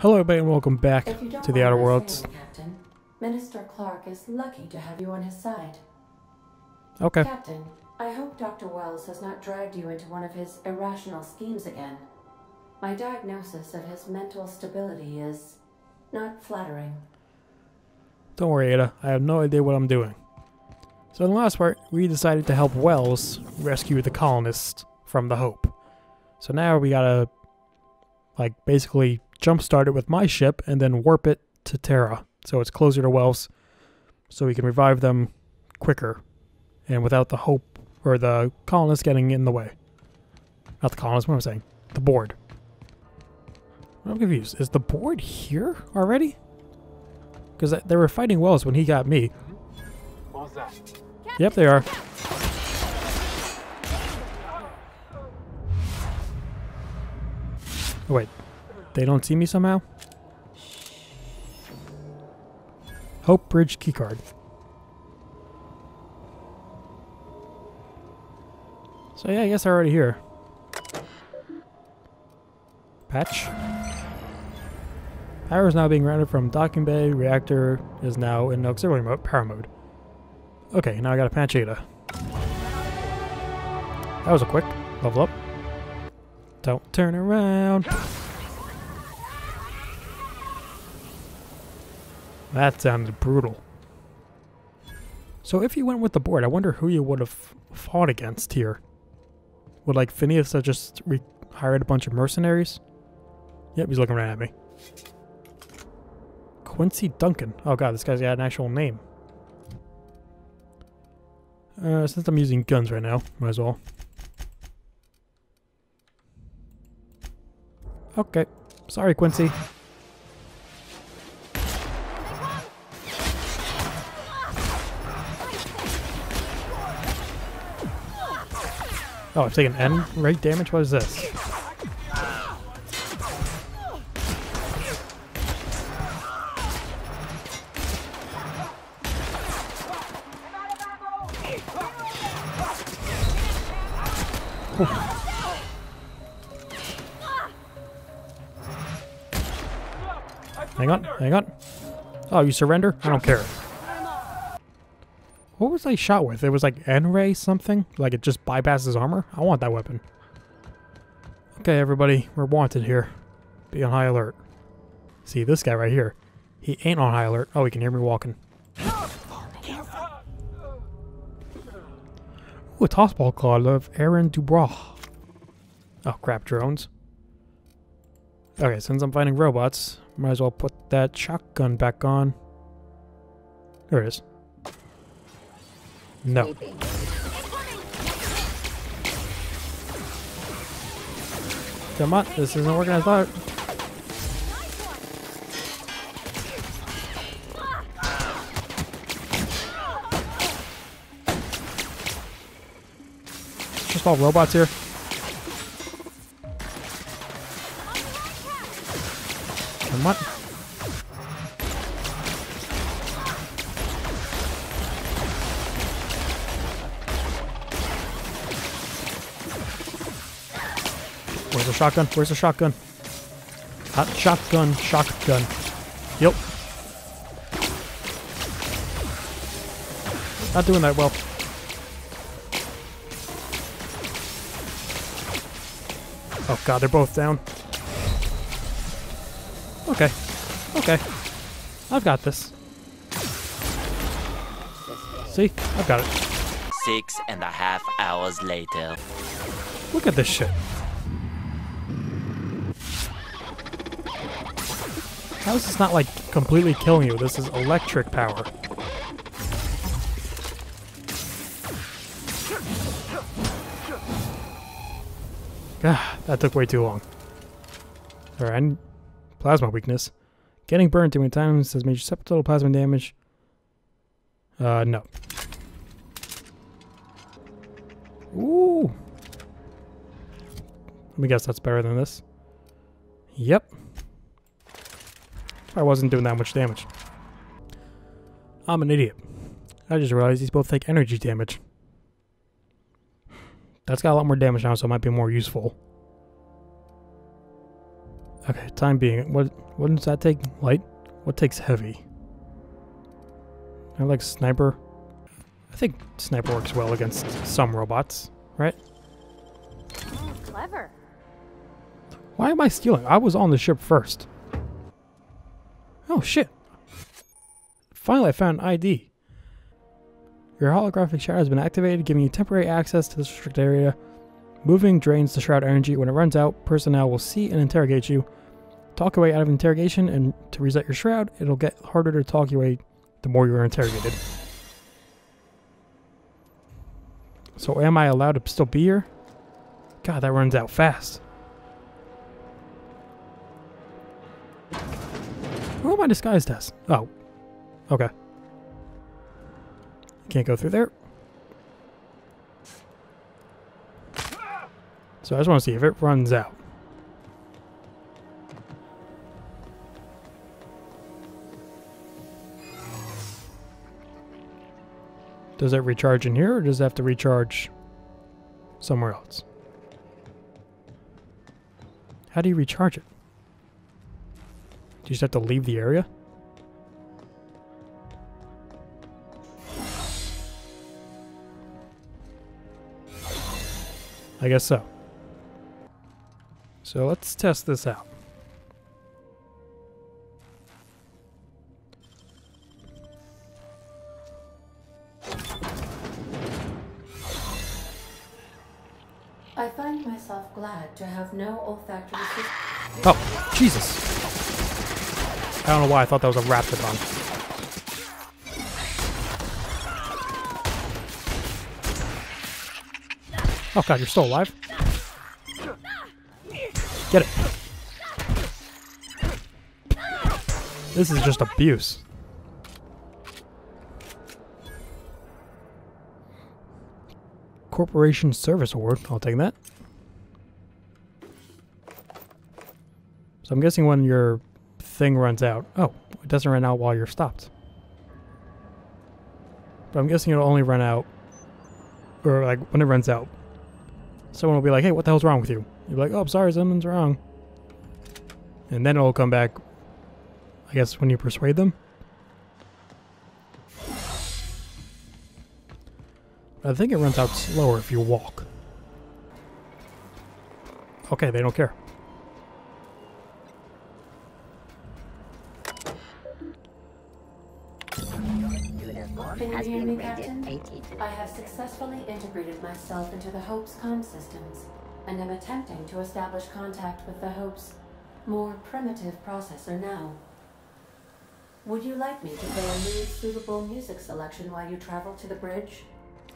Hello everybody and welcome back to The Outer Worlds. Captain, Minister Clark is lucky to have you on his side. Okay. Captain, I hope Dr. Wells has not dragged you into one of his irrational schemes again. My diagnosis of his mental stability is not flattering. Don't worry, Ada. I have no idea what I'm doing. So in the last part, we decided to help Wells rescue the colonists from the Hope. So now we gotta, like, basically jumpstart it with my ship and then warp it to Terra, so it's closer to Wells, so we can revive them quicker and without the Hope or the colonists getting in the way. Not the colonists. What am I saying? The board. I'm confused. Is the board here already? Because they were fighting Wells when he got me. What was that? Yep, they are. Oh, wait, they don't see me somehow? Hope Bridge keycard. So yeah, I guess they're already here. Patch. Power is now being routed from docking bay. Reactor is now in auxiliary mode, power mode. Okay, now I gotta patch Ada. That was a quick level up. Don't turn around. That sounds brutal. So if you went with the board, I wonder who you would have fought against here. Would like Phineas have just hired a bunch of mercenaries? Yep, he's looking right at me. Quincy Duncan. Oh god, this guy's got an actual name. Since I'm using guns right now, might as well. Okay. Sorry, Quincy. Oh, I've taken N rate damage? What is this? Hang on, hang on. Oh, you surrender? I don't care. What was I shot with? It was like N-Ray something? Like it just bypasses armor? I want that weapon. Okay, everybody. We're wanted here. Be on high alert. See, this guy right here. He ain't on high alert. Oh, he can hear me walking. Ooh, a tossball claw of Aaron Dubroch. Oh, crap, drones. Okay, since I'm fighting robots, might as well put that shotgun back on. There it is. No. Come on, this isn't working as hard. Just all robots here. Come on. Where's the shotgun? Where's the shotgun? Hot shotgun, shotgun. Yep. Not doing that well. Oh god, they're both down. Okay. Okay. I've got this. See? I've got it. 6.5 hours later. Look at this shit. How is this not, like, completely killing you? This is electric power. God, that took way too long. Alright, plasma weakness. Getting burned too many times has made you suffer total plasma damage. No. Ooh! Let me guess that's better than this. Yep. I wasn't doing that much damage. I'm an idiot. I just realized these both take energy damage. That's got a lot more damage now, so it might be more useful. Okay, time being. What does that take? Light? What takes heavy? I like sniper. I think sniper works well against some robots, right? Oh, clever. Why am I stealing? I was on the ship first. Oh shit. Finally I found an ID. Your holographic shroud has been activated, giving you temporary access to this restricted area. Moving drains the shroud energy. When it runs out, personnel will see and interrogate you. Talk your way out of interrogation, and to reset your shroud, it'll get harder to talk your way the more you are interrogated. So am I allowed to still be here? God, that runs out fast. Who am I disguised as? Oh. Okay. Can't go through there. So I just want to see if it runs out. Does it recharge in here, or does it have to recharge somewhere else? How do you recharge it? Do you just have to leave the area? I guess so. So let's test this out. I find myself glad to have no olfactory system. Oh, Jesus! I don't know why I thought that was a raptor bomb. Oh god, you're still alive? Get it. This is just abuse. Corporation Service Award, I'll take that. So I'm guessing when your thing runs out... Oh, it doesn't run out while you're stopped. But I'm guessing it'll only run out... Or like, when it runs out. Someone will be like, hey, what the hell's wrong with you? You'll be like, oh, I'm sorry, something's wrong. And then it'll come back, I guess, when you persuade them. But I think it runs out slower if you walk. Okay, they don't care. I have successfully integrated myself into the Hope's comm systems, and am attempting to establish contact with the Hope's more primitive processor now. Would you like me to play a new suitable music selection while you travel to the bridge?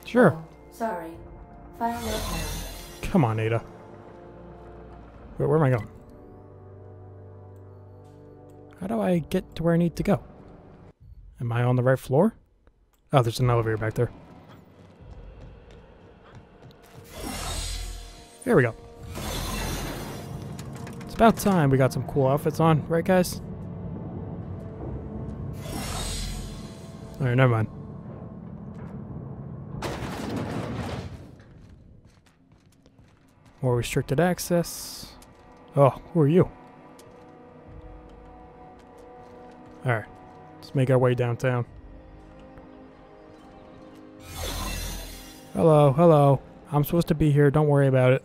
Sure. Oh, sorry. File note down. Come on, Ada. Wait, where am I going? How do I get to where I need to go? Am I on the right floor? Oh, there's an elevator back there. Here we go. It's about time we got some cool outfits on, right guys? Alright, never mind. More restricted access. Oh, who are you? Alright, let's make our way downtown. Hello, hello. I'm supposed to be here, don't worry about it.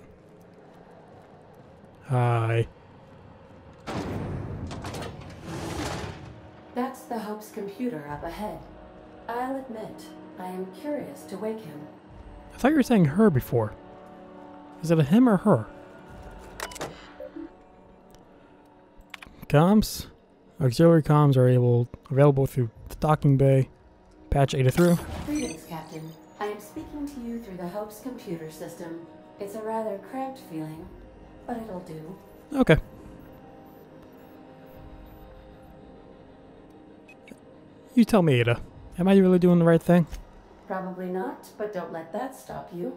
Hi. That's the Hope's computer up ahead. I'll admit, I am curious to wake him. I thought you were saying her before. Is it a him or her? Comms? Auxiliary comms are available through the docking bay. Patch Ada through. Greetings, Captain. I am speaking to you through the Hope's computer system. It's a rather cramped feeling, but it'll do. Okay. You tell me, Ada. Am I really doing the right thing? Probably not, but don't let that stop you.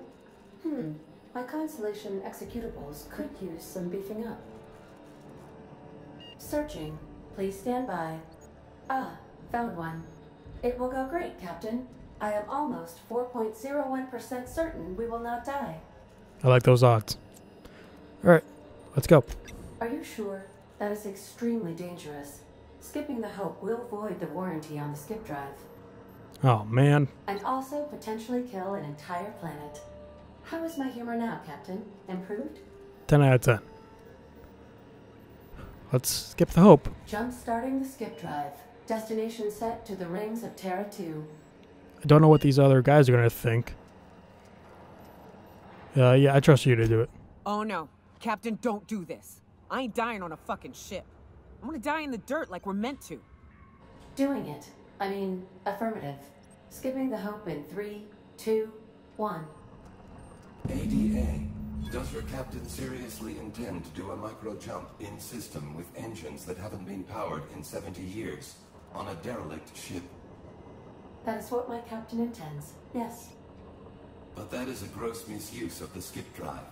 My Constellation executables could use some beefing up. Searching. Please stand by. Ah, found one. It will go great, Captain. I am almost 4.01% certain we will not die. I like those odds. Alright, let's go. Are you sure? That is extremely dangerous. Skipping the Hope will void the warranty on the skip drive. Oh, man. And also potentially kill an entire planet. How is my humor now, Captain? Improved? 10 out of 10. Let's skip the Hope. Jump starting the skip drive. Destination set to the rings of Terra 2. I don't know what these other guys are going to think. Yeah, I trust you to do it. Oh, no. Captain, don't do this. I ain't dying on a fucking ship. I'm going to die in the dirt like we're meant to. Doing it. I mean, affirmative. Skipping the Hope in 3, 2, 1. ADA. Does your captain seriously intend to do a micro-jump in system with engines that haven't been powered in 70 years on a derelict ship? That is what my captain intends, yes. But that is a gross misuse of the skip drive.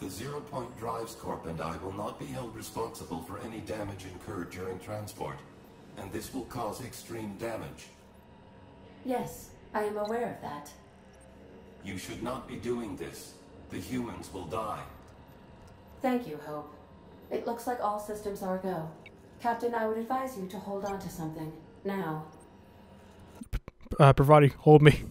The Zero Point Drives Corp and I will not be held responsible for any damage incurred during transport, and this will cause extreme damage. Yes, I am aware of that. You should not be doing this. The humans will die. Thank you, Hope. It looks like all systems are go. Captain, I would advise you to hold on to something. Now. Pravati, hold me.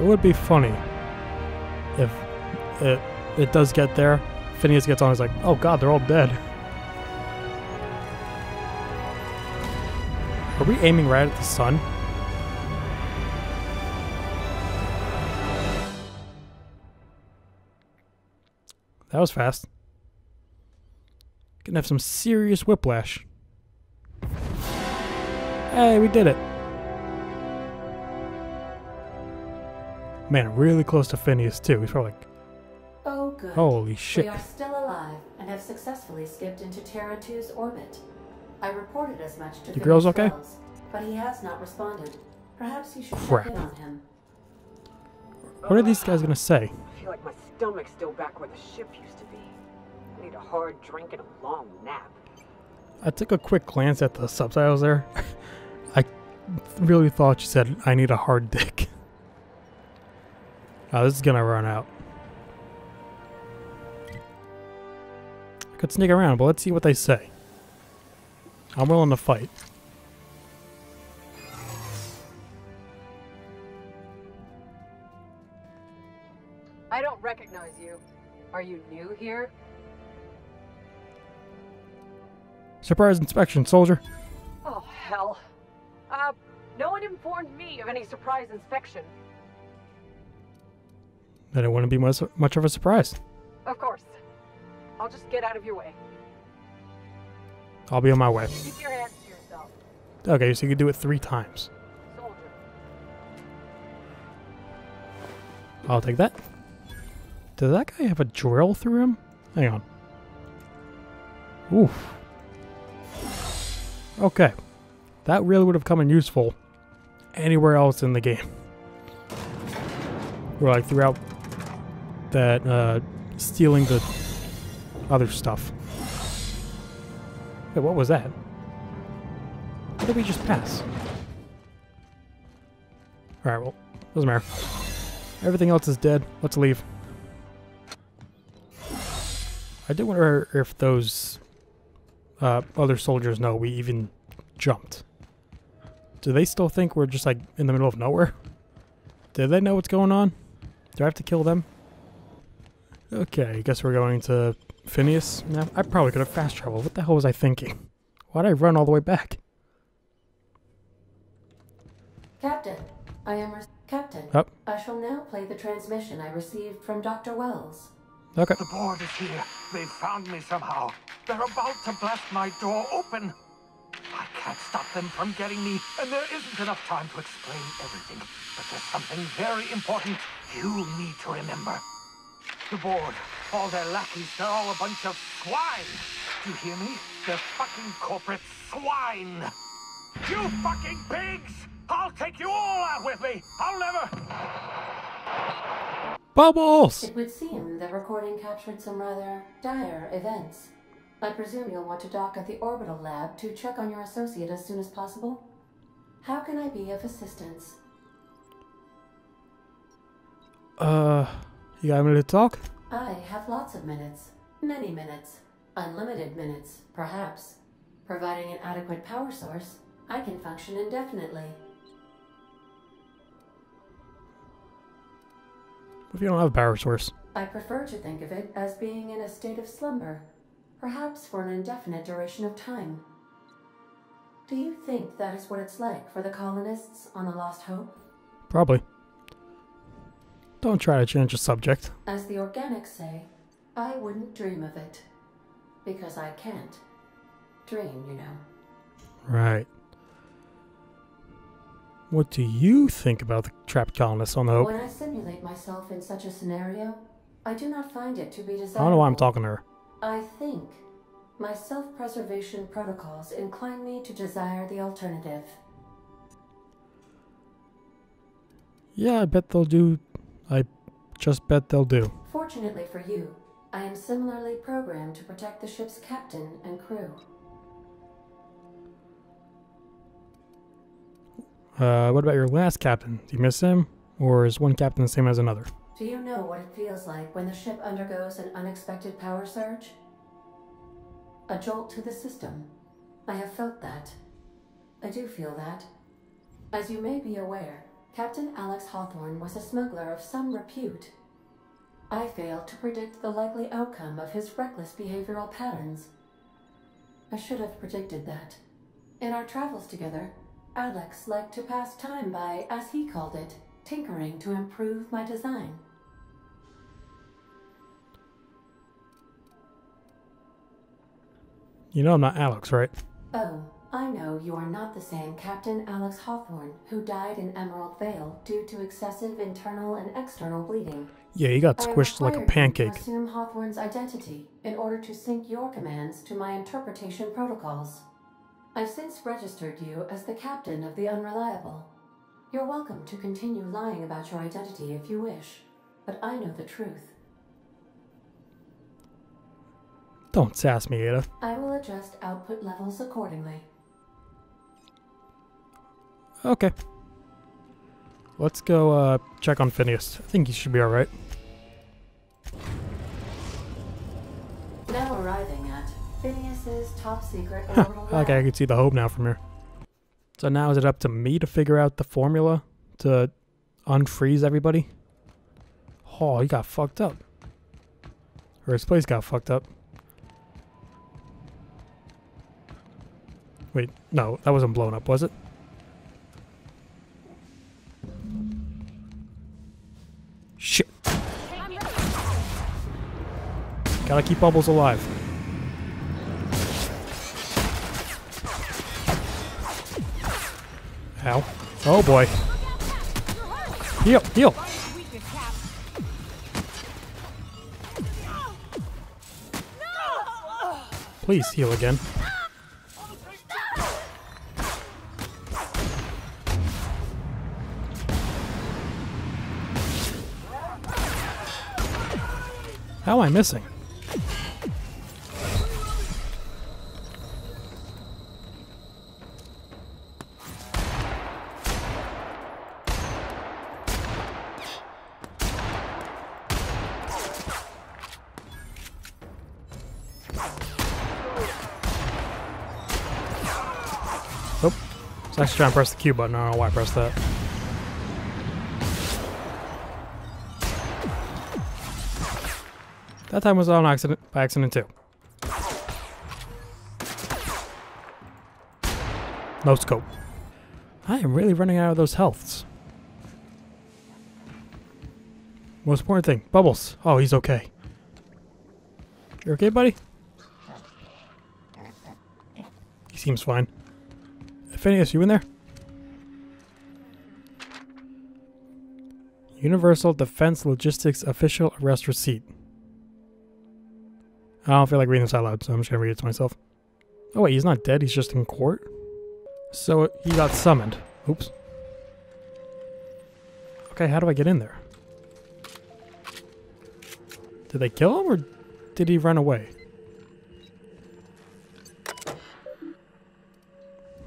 It would be funny if it does get there. Phineas gets on, he's like, oh god, they're all dead. Are we aiming right at the sun? That was fast. Gonna have some serious whiplash. Hey, we did it. Man, really close to Phineas too. He's probably like, good. Holy shit. We are still alive and have successfully skipped into Terra 2's orbit. I reported as much to the girl's okay? Wells, but he has not responded. Perhaps you should check in on him. What are these guys going to say? I feel like my stomach's still back where the ship used to be. I need a hard drink and a long nap. I took a quick glance at the subtitles there. I really thought she said, I need a hard dick. Oh, this is going to run out. Could sneak around, but let's see what they say. I'm willing to fight. I don't recognize you. Are you new here? Surprise inspection, soldier. Oh, hell. No one informed me of any surprise inspection. Then it wouldn't be much of a surprise. Of course. I'll just get out of your way. I'll be on my way. Keep your hands to yourself. Okay, so you can do it 3 times. Soldier. I'll take that. Does that guy have a drill through him? Hang on. Oof. Okay. That really would have come in useful anywhere else in the game. Or like throughout that stealing the other stuff. Wait, what was that? What did we just pass? Alright, well, doesn't matter. Everything else is dead. Let's leave. I do wonder if those other soldiers know we even jumped. Do they still think we're just like in the middle of nowhere? Do they know what's going on? Do I have to kill them? Okay, I guess we're going to Phineas? No, I probably could have fast traveled. What the hell was I thinking? Why'd I run all the way back? Captain, I am Captain. Oh. I shall now play the transmission I received from Dr. Wells. Okay. The board is here. They found me somehow. They're about to blast my door open. I can't stop them from getting me, and there isn't enough time to explain everything. But there's something very important you need to remember. The board. All their lackeys, they're all a bunch of swine! Do you hear me? They're fucking corporate swine! You fucking pigs! I'll take you all out with me! I'll never... Bubbles! It would seem the recording captured some rather dire events. I presume you'll want to dock at the Orbital Lab to check on your associate as soon as possible. How can I be of assistance? You got a minute to talk? I have lots of minutes. Many minutes. Unlimited minutes, perhaps. Providing an adequate power source, I can function indefinitely. If you don't have a power source. I prefer to think of it as being in a state of slumber, perhaps for an indefinite duration of time. Do you think that is what it's like for the colonists on the Lost Hope? Probably. Don't try to change the subject. As the organics say, I wouldn't dream of it. Because I can't. Dream, you know. Right. What do you think about the trapped colonists on the Hope? When I simulate myself in such a scenario, I do not find it to be desirable. I don't know why I'm talking to her. I think my self-preservation protocols incline me to desire the alternative. Yeah, I bet they'll do. I just bet they'll do. Fortunately for you, I am similarly programmed to protect the ship's captain and crew. What about your last captain? Do you miss him? Or is one captain the same as another? Do you know what it feels like when the ship undergoes an unexpected power surge? A jolt to the system. I have felt that. I do feel that. As you may be aware, Captain Alex Hawthorne was a smuggler of some repute. I failed to predict the likely outcome of his reckless behavioral patterns. I should have predicted that. In our travels together, Alex liked to pass time by, as he called it, tinkering to improve my design. You know I'm not Alex, right? Oh, I know you are not the same Captain Alex Hawthorne who died in Emerald Vale due to excessive internal and external bleeding. Yeah, he got squished like a pancake. I assume Hawthorne's identity in order to sync your commands to my interpretation protocols. I've since registered you as the captain of the Unreliable. You're welcome to continue lying about your identity if you wish, but I know the truth. Don't sass me, Ada. I will adjust output levels accordingly. Okay. Let's go check on Phineas. I think he should be alright. Now arriving at Phineas's top secret orbital lab. Okay, I can see the Hope now from here. So now is it up to me to figure out the formula to unfreeze everybody? Oh, he got fucked up. Or his place got fucked up. Wait, no, that wasn't blown up, was it? Shit. Gotta keep Bubbles alive. Ow. Oh boy. Heal, heal. Please heal again. How am I missing? I was actually trying to press the Q button. I don't know why I pressed that. That time was on accident, by accident too. No scope. I am really running out of those healths. Most important thing, Bubbles. Oh, he's okay. You okay, buddy? He seems fine. Phineas, you in there? Universal Defense Logistics official arrest receipt. I don't feel like reading this out loud, so I'm just gonna read it to myself. Oh wait, he's not dead, he's just in court? So he got summoned. Oops. Okay, how do I get in there? Did they kill him or did he run away?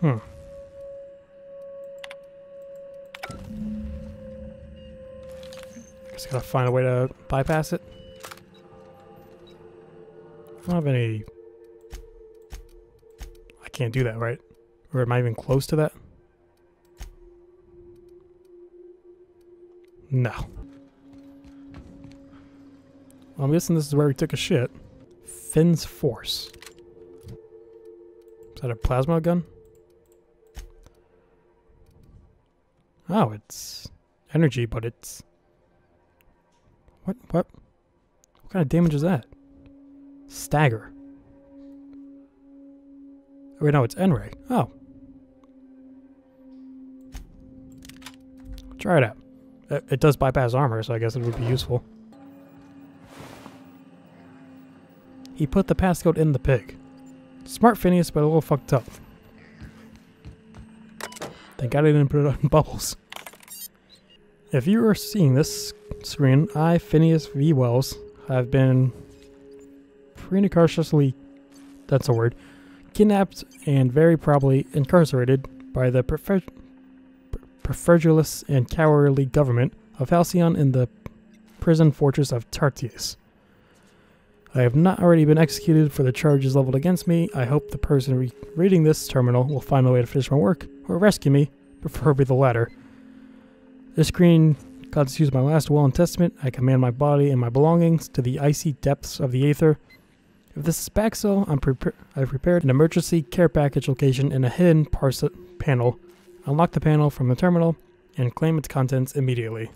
Hmm. Just gotta find a way to bypass it. I don't have any... I can't do that, right? Or am I even close to that? No. Well, I'm guessing this is where we took a shit. Finn's Force. Is that a plasma gun? Oh, it's energy, but it's... What? What kind of damage is that? Stagger. Oh, wait, no, it's N-Ray. Oh. Try it out. It does bypass armor, so I guess it would be useful. He put the passcode in the pig. Smart Phineas, but a little fucked up. Thank God I didn't put it on bubbles. If you are seeing this screen, I, Phineas V. Wells, have been precarciously, that's a word, kidnapped and very probably incarcerated by the perfidious and cowardly government of Halcyon in the prison fortress of Tartius. I have not already been executed for the charges leveled against me. I hope the person reading this terminal will find a way to finish my work or rescue me, preferably the latter. This screen constitutes my last will and testament. I command my body and my belongings to the icy depths of the Aether. If this is back so, I've prepared an emergency care package location in a hidden panel. Unlock the panel from the terminal and claim its contents immediately.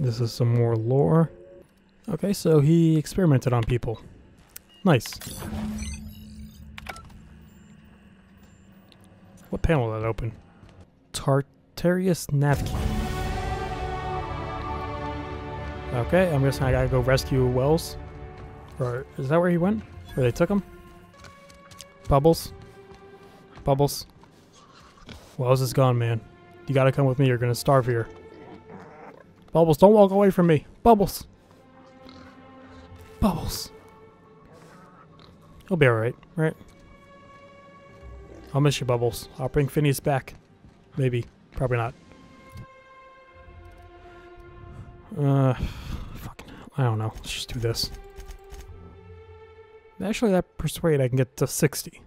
This is some more lore. Okay, so he experimented on people. Nice. What panel did that open? Tartarius Navkey. Okay, I'm guessing I gotta go rescue Wells. Or is that where he went? Where they took him? Bubbles. Bubbles. Wells is gone, man. You gotta come with me, you're gonna starve here. Bubbles, don't walk away from me. Bubbles! Bubbles. He'll be alright, right? I'll miss you, Bubbles. I'll bring Phineas back. Maybe. Probably not. Fucking hell. I don't know. Let's just do this. Actually, that persuade I can get to 60.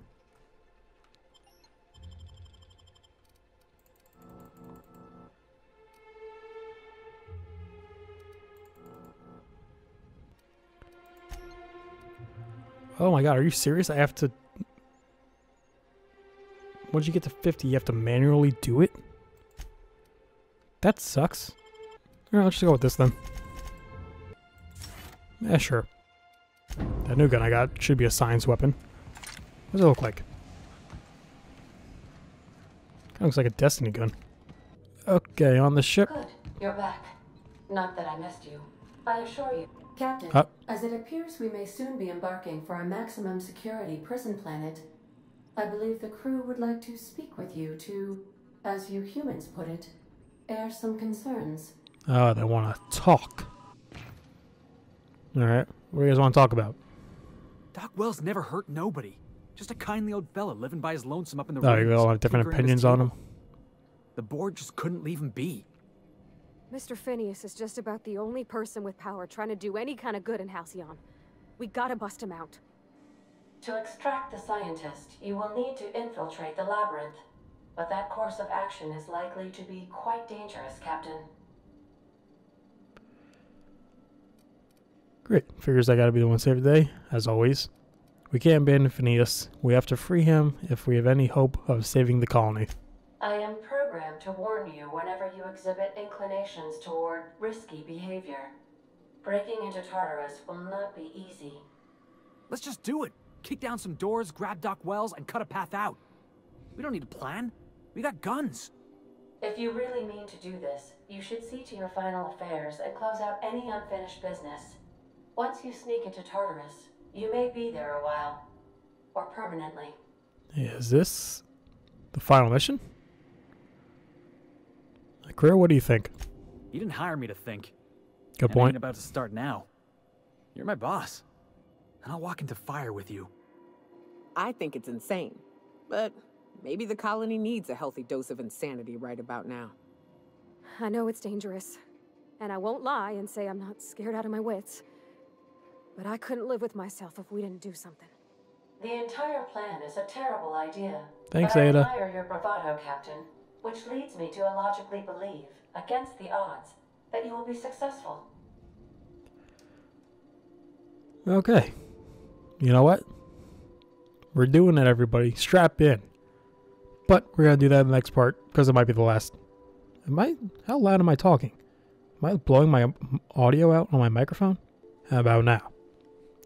Oh my god, are you serious? I have to... Once you get to 50, you have to manually do it? That sucks. Alright, let's just go with this then. Yeah, sure. That new gun I got should be a science weapon. What does it look like? Kinda looks like a Destiny gun. Okay, on the ship. Good, you're back. Not that I missed you. I assure you. Captain, as it appears we may soon be embarking for a maximum security prison planet, I believe the crew would like to speak with you to, as you humans put it, air some concerns. Oh, they want to talk. Alright, what do you guys want to talk about? Doc Wells never hurt nobody. Just a kindly old fella living by his lonesome up in the rains. Oh, you all have different opinions on him? The board just couldn't leave him be. Mr. Phineas is just about the only person with power trying to do any kind of good in Halcyon. We gotta bust him out. To extract the scientist, you will need to infiltrate the labyrinth. But that course of action is likely to be quite dangerous, Captain. Great. Figures I gotta be the one to save the day, as always. We can't abandon Phineas. We have to free him if we have any hope of saving the colony. I am programmed to warn you whenever you exhibit inclinations toward risky behavior. Breaking into Tartarus will not be easy. Let's just do it. Kick down some doors, grab Doc Wells, and cut a path out. We don't need a plan. We got guns. If you really mean to do this, you should see to your final affairs and close out any unfinished business. Once you sneak into Tartarus, you may be there a while. Or permanently. Is this the final mission? Career, what do you think? You didn't hire me to think. Good point. I'm about to start now. You're my boss, and I'll walk into fire with you. I think it's insane, but Maybe the colony needs a healthy dose of insanity right about now. I know it's dangerous, and I won't lie and say I'm not scared out of my wits. But I couldn't live with myself if we didn't do something. The entire plan is a terrible idea. Thanks, Ada. I admire your bravado, Captain, which leads me to illogically believe, against the odds, that you will be successful. Okay. You know what? We're doing it, everybody. Strap in. But we're going to do that in the next part, because it might be the last. How loud am I talking? Am I blowing my audio out on my microphone? How about now?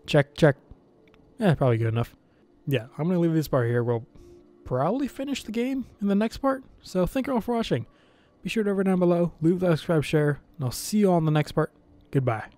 Check, check. Yeah, probably good enough. Yeah, I'm going to leave this part here. We'll probably finish the game in the next part. So thank you all for watching. Be sure to over down below, leave a like, subscribe, share, and I'll see you all in the next part. Goodbye.